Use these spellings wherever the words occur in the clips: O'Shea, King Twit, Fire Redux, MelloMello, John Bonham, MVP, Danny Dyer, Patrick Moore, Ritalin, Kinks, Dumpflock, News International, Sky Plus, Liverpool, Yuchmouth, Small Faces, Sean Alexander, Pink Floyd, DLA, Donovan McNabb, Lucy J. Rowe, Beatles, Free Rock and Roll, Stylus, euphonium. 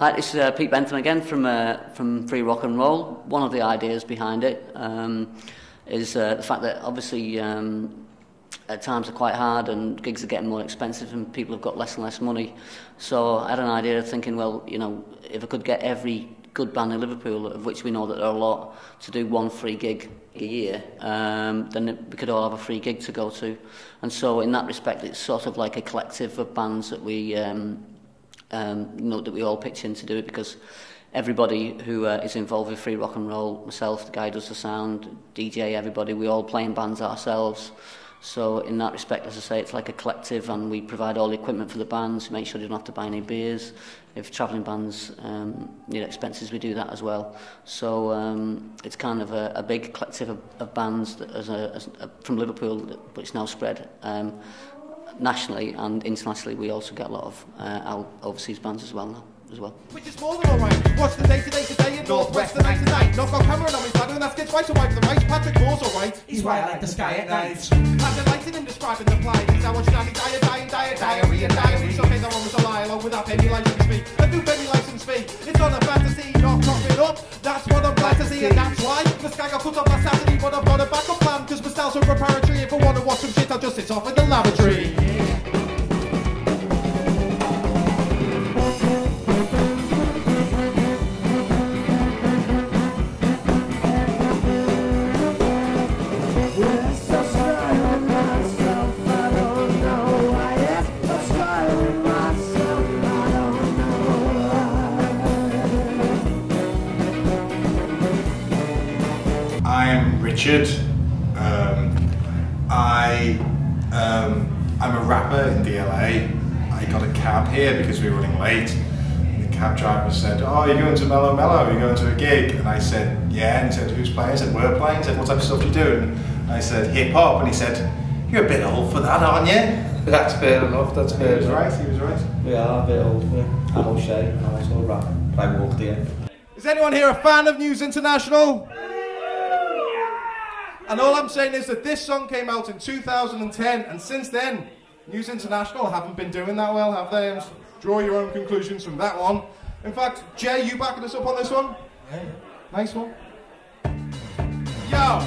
Hi, it's Pete Bentham again from Free Rock and Roll. One of the ideas behind it is the fact that obviously times are quite hard and gigs are getting more expensive and people have got less and less money. So I had an idea of thinking, well, you know, if I could get every good band in Liverpool, of which we know that there are a lot, to do one free gig a year, then we could all have a free gig to go to. And so in that respect, it's sort of like a collective of bands that we that we all pitch in to do it, because everybody who is involved with Free Rock and Roll, myself, the guy who does the sound, DJ, everybody, we all play in bands ourselves. So in that respect, as I say, it's like a collective, and we provide all the equipment for the bands, make sure they don't have to buy any beers. If travelling bands need expenses, we do that as well. So it's kind of a big collective of bands that from Liverpool, but it's now spread nationally and internationally. We also get a lot of our overseas bands as well now. Which is more than alright. What's the day today? Today in Northwest, the night tonight. Knock on camera on his ladder, and that's gets right to wipe the right. Patrick Moore's alright. He's white like the sky at night. That's the light in him describing the plight. It's how much Danny Dyer, diarrhea. So there's no one with a lie along with that penny license fee. A new penny license fee. It's on a fantasy, not popping up. That's what I'm glad to see, and that's why the sky got cut off last Saturday, but I've got a backup plan, because my style's so preparatory. If I want to watch some shit, I'll just sit off in the lavatory. I'm a rapper in DLA. I got a cab here because we were running late, and the cab driver said, "Oh, you're going to Mellow Mellow, you're going to a gig?" And I said, "Yeah." And he said, "Who's playing?" I said, "We're playing." He said, "What type of stuff do you do?" And I said, "Hip hop." And he said, "You're a bit old for that, aren't you?" That's fair enough, that's fair. He was right, he was right. Yeah, I'm a bit old, yeah. I'm O'Shea, I'm also a rapper. I walked here. Is anyone here a fan of News International? And all I'm saying is that this song came out in 2010, and since then, News International haven't been doing that well, have they? And draw your own conclusions from that one. In fact, Jay, you backing us up on this one? Yeah. Nice one. Yo,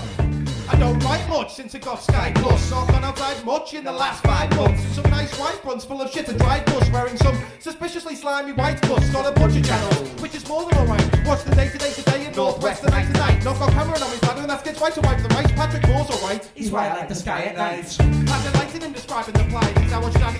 I don't write much since I got Sky Plus. So I've gone outside much in the last 5 months. Some nice white buns full of shit and dry dust, wearing some suspiciously slimy white cuffs. Got a bunch of channels, which is more than alright. What's the day today today in Northwest, the night tonight? Knock on camera and on his ladder, and that's gets right to wipe the right. Patrick Moore's alright. He's white like the sky at night. That's the light in him describing the plight. It's how much Danny Dyer,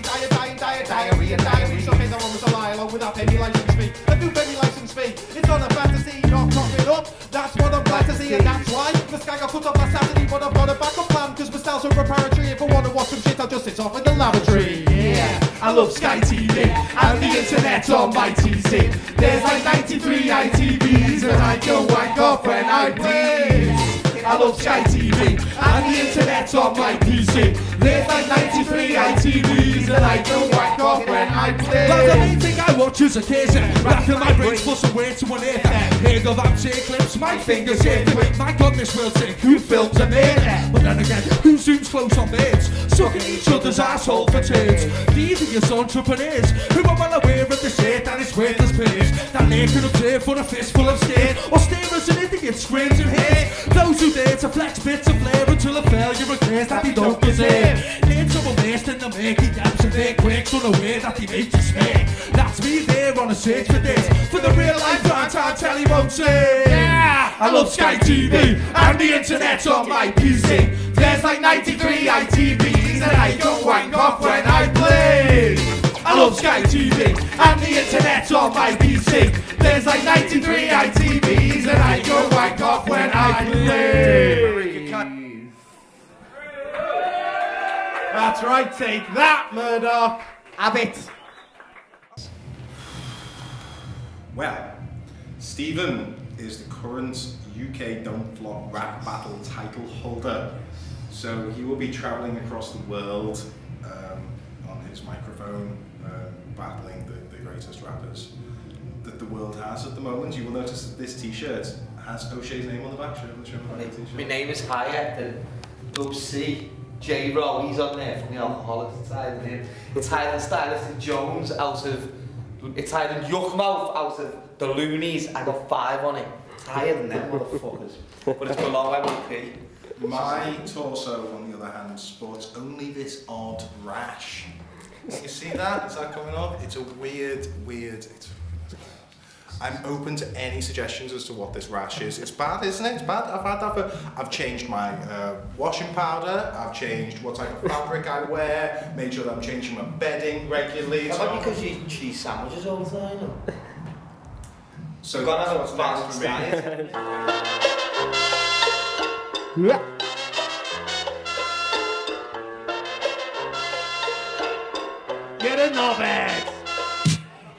diarrhea. So there's no one with a lie along with that penny license fee. A new penny license fee. It's on a fantasy, not propping up. That's what I'm glad to see, and that's why the sky got cut off last Saturday, but I've got a backup plan, because my style's so preparatory. If I want to watch some shit, I'll just sit off in the lavatory. Yeah, I love Sky TV and the internet on my TC. There's like 93 ITVs, and I can wank off when I please. I love Sky TV and the internet on my PC. There's like 93 ITVs, and I don't whack off when I play. Well, the main thing I watch is occasion. Racking my brains plus a way to an ether. Here go that shit clips, my fingers here to it. My god, this will take who films a minute. But then again, who zooms close on babes? Sucking each other's asshole for turns. Devious entrepreneurs who are well aware of the shit that is worthless page. That they can observe for a fistful of skin, or stare as an idiot screams in hate. Those who there to flex bits of flair until a failure occurs that they don't deserve. Names of a waste in the making, gaps and their quakes unaware that they make you smear. That's me there on a search for this, for the real life rant I tell you won't say. Yeah, I love Sky TV and the internet on my PC. There's like 93 ITVs, and I go wank off when I play. I love Sky TV and the internet on my PC. There's like 93 ITVs, and I go wank off when I play. That's right, take that, Murdoch. Have it. Well, Stephen is the current UK Dumpflock rap battle title holder. So he will be travelling across the world on his microphone, battling the greatest rappers that the world has at the moment. You will notice that this t-shirt has O'Shea's name on the back. My name is Hyatt, and Lucy J. Rowe, he's on there from the Alcoholics. It's Hyatt and Stylus and Jones out of It's higher than Yuchmouth out of the Loonies. I got 5 on it. It's higher than them motherfuckers. But it's below MVP. My torso, on the other hand, sports only this odd rash. You see that? Is that coming up? It's a weird... I'm open to any suggestions as to what this rash is. It's bad, isn't it? It's bad. I've had that for... I've changed my washing powder. I've changed what type of fabric I wear. Made sure that I'm changing my bedding regularly. How about because you eat cheese sandwiches all the time? So you've got another fast for me. Get a knobhead!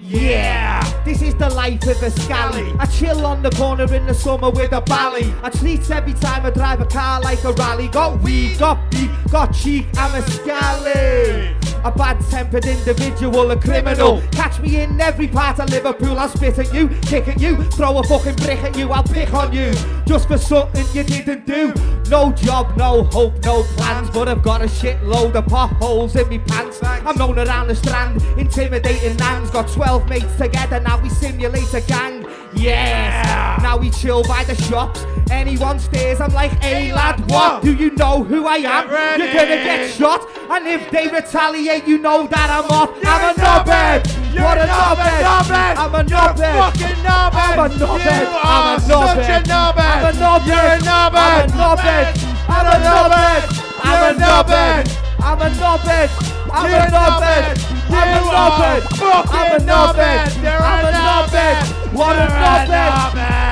Yeah! This is the life of a scally. I chill on the corner in the summer with a bally. I treat every time I drive a car like a rally. Got weed, got beef, got cheek, I'm a scally. A bad-tempered individual, a criminal. Catch me in every part of Liverpool. I'll spit at you, kick at you, throw a fucking brick at you. I'll pick on you, just for something you didn't do. No job, no hope, no plans, but I've got a shitload of potholes in me pants. I'm known around the Strand, intimidating nans. Got 12 mates together, now we simulate a gang. Yes! Now we chill by the shops. Anyone stares, I'm like, hey lad, what? Do you know who I am? You're gonna get shot. And if they retaliate, you know that I'm off. I'm a knobhead. What a knobhead. I'm a knobhead. Fucking knobhead. I'm a knobhead. I'm a knobhead. I'm a knobhead. You're a knobhead. I'm a knobhead. I'm a knobhead. I'm a knobhead. I'm a knobhead. I'm a knobhead. I'm a knobhead. I'm a knobhead. I'm a knobhead. What a knobhead.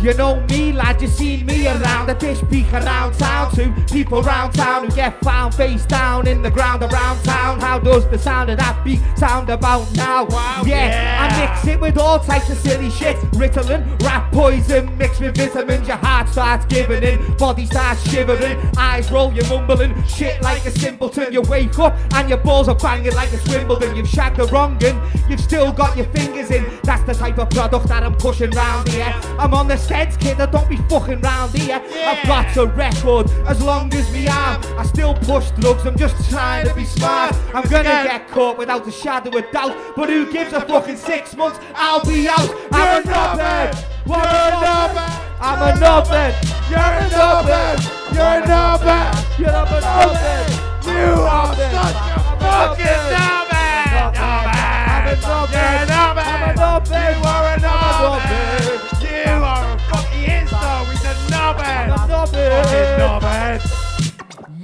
You know me, lad, you seen me around. A dish peak around town. 2 people round town who get found face down in the ground around town. How does the sound of that beat sound about now? Wow, yes, yeah. I mix it with all types of silly shit. Ritalin, rat poison mixed with vitamins. Your heart starts giving in, body starts shivering. Eyes roll, you're mumbling shit like a simpleton. You wake up and your balls are banging like it's Wimbledon. You've shagged the wrong end, you've still got your fingers in. That's the type of product that I'm pushing round here. I'm on the Heads, kid, I don't be fucking round here. Yeah. I've got a record as long as me arm. I still push drugs, I'm just trying to be smart. I'm gonna get caught without a shadow of doubt. But who gives a fucking 6 months? I'll be out. I'm a knobhead. You're a knobhead. I'm a knobhead. You're a knobhead. You're a knobhead. You're a knobhead. You are such a fucking knobhead. I'm a knobhead. I'm a knobhead. You are a knobhead.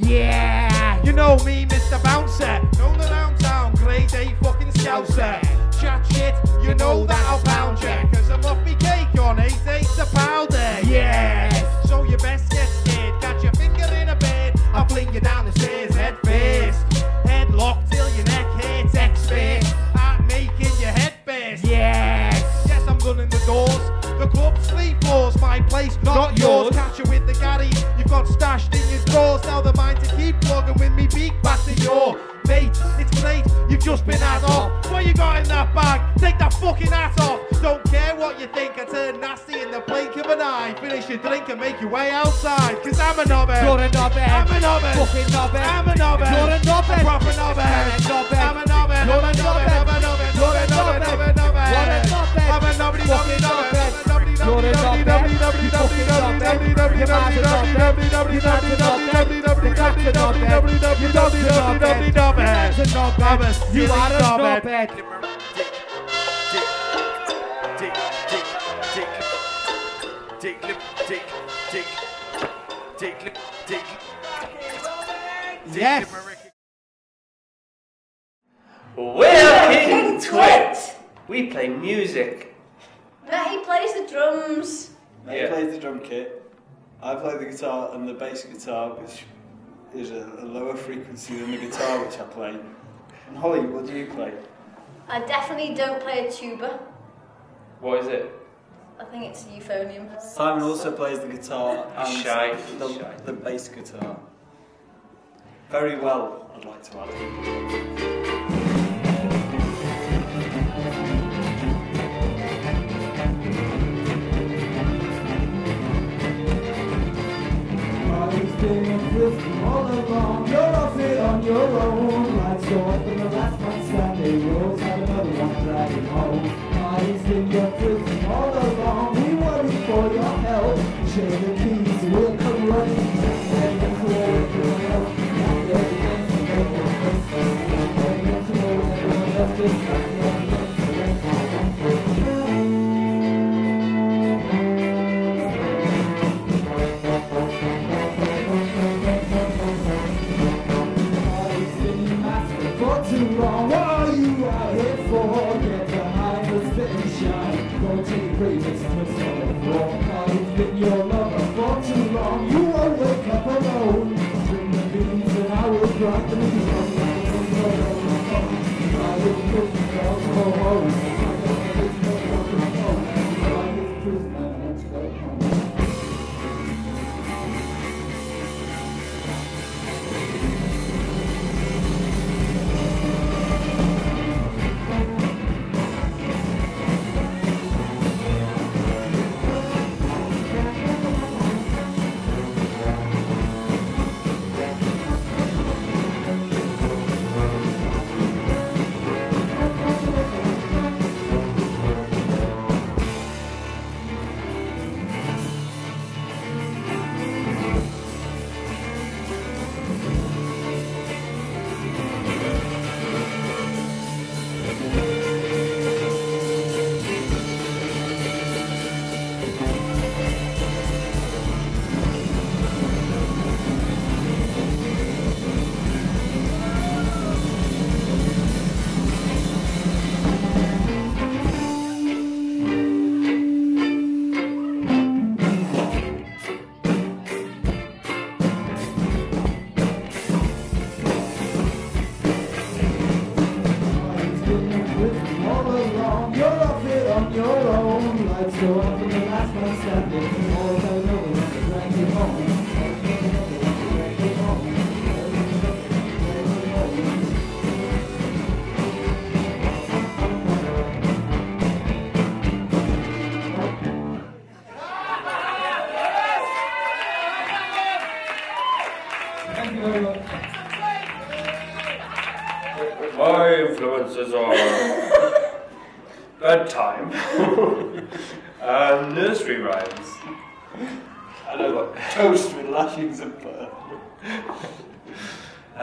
Yeah, you know me, Mr. Bouncer. Known around town, grade A fucking scouser. Chat shit, you know that I'll pound ya. Cause I'm off me cake on 8 days a powder. Yes, so you best get scared. Catch your finger in a bed, I'll fling you down the stairs, head first. Headlock till your neck hits X-Face. I'm making your head best. Yes, yes, I'm running the doors. The club's 3 floors, my place, not yours. Catch you with the gaddy, you've got stashed in your drawers. Now the mind to keep plugging with me beak back to your mate. It's late, you've just been had off. What you got in that bag? Take that fucking hat off. Don't care what you think, I turn nasty in the blink of an eye. Finish your drink and make your way outside. Cause I'm a knobhead. You're a knobhead. I'm a knobhead. Fucking knobhead. I'm a knobhead. You're a knobhead. A proper knobhead. I'm a knobhead. You're a knobhead. You're a knobhead. I'm a knobhead. You're a knobhead. Yes. We're King Twit. We play music. Nah, he plays the drums. Yeah. He plays the drum kit. I play the guitar and the bass guitar, which is a lower frequency than the guitar which I play. And Holly, what do you play? I definitely don't play a tuba. What is it? I think it's a euphonium. Simon also plays the guitar and the bass guitar. Very well, I'd like to add. All alone, you're off it on your own. Lights go up in the last man standing. You're all tired of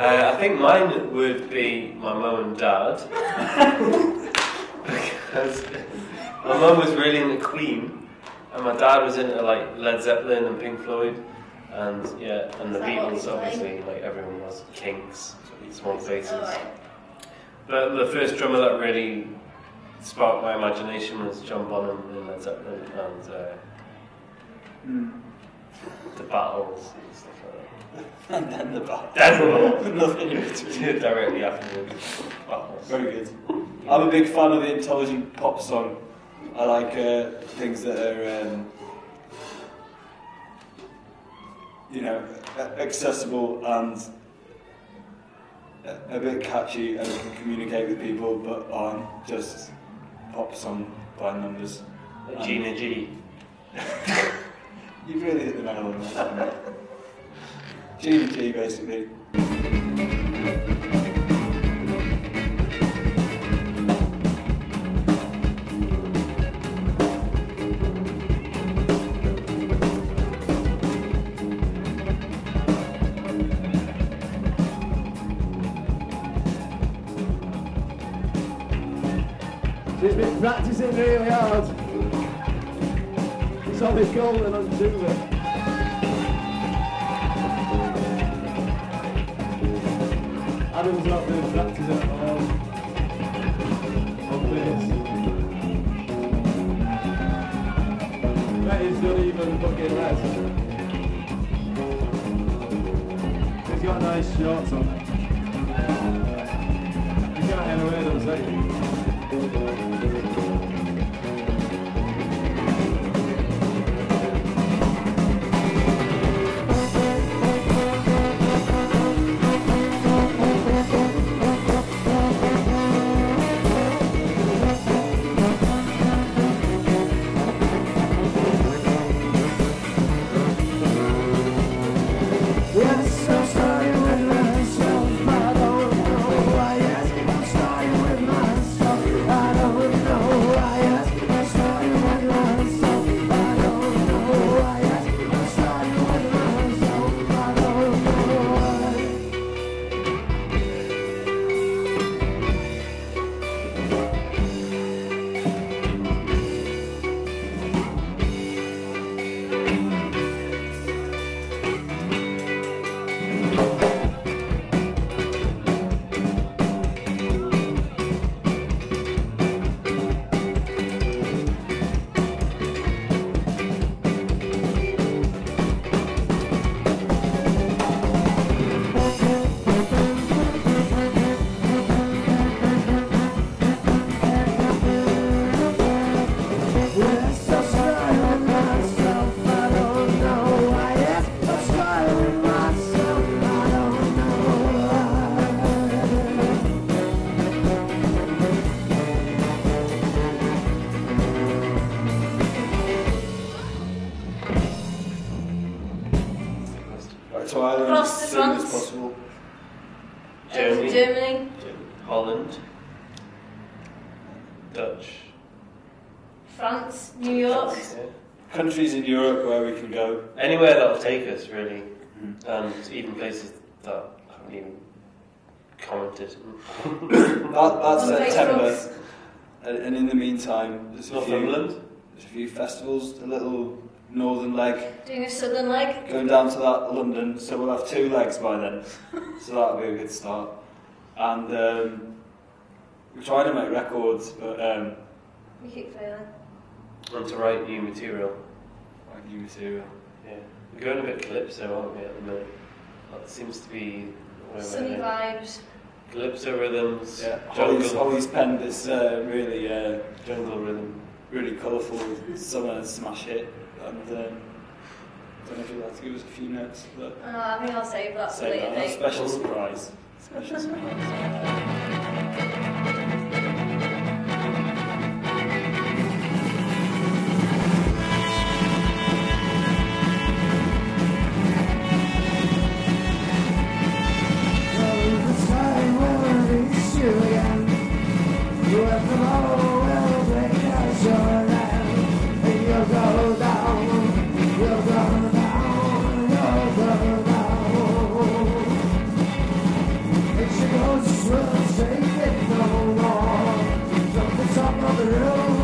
I think mine would be my mum and dad, because my mum was really into Queen, and my dad was into like Led Zeppelin and Pink Floyd, and yeah, and the Beatles obviously, like everyone was, Kinks, Small Faces. But the first drummer that really sparked my imagination was John Bonham in Led Zeppelin, and the Battles and stuff like that. And then the battles. Nothing directly after the battles. Very good. I'm a big fan of the intelligent pop song. I like things that are, you know, accessible and a bit catchy and can communicate with people, but aren't just pop song by numbers. Like Gina G. You've really hit the nail on that. Gina G, basically. She's been practicing really hard. It's on the golden undoing. Adam's not doing practice at all. Obvious. Bet he's not even fucking less. He's got nice shorts on. He can't hear a word I'm saying. Yes, I'm sorry when I saw Germany. Holland. Dutch. France. New York. Yeah. Countries in Europe where we can go. Anywhere that'll take us, really. Mm. And even places that haven't even commented. That's September. And in the meantime, there's a few festivals, a little northern leg. Doing a southern leg. Going down to that London, so we'll have two legs by then. So that'll be a good start. And we're trying to make records, but we keep failing. And to write new material. Write new material. Yeah. We're going a bit calypso, aren't we, at the minute? That seems to be sunny vibes. Calypso rhythms. Yeah. Holly's penned this really jungle rhythm, really colourful summer smash hit. And I don't know if you'd like to give us a few notes. But I think I'll save that for later. That's a special surprise. Special surprise. Straight, no more. From the top of the road.